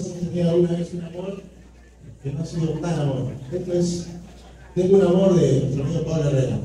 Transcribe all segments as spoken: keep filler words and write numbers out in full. Sentía una vez un amor que no ha sido tan amor. Esto es Tengo un amor de nuestro amigo Pablo Herrera.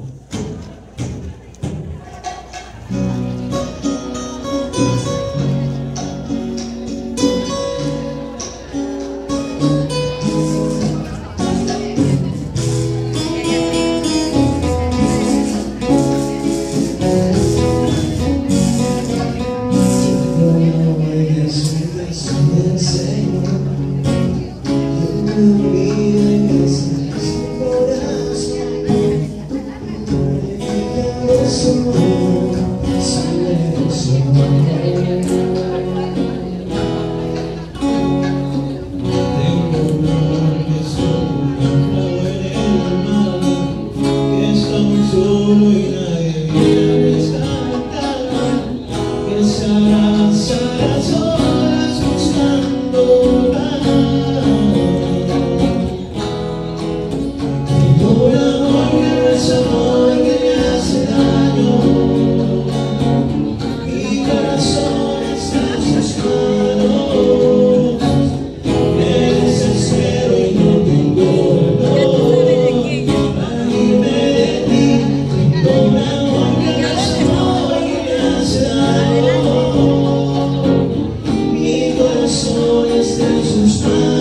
This is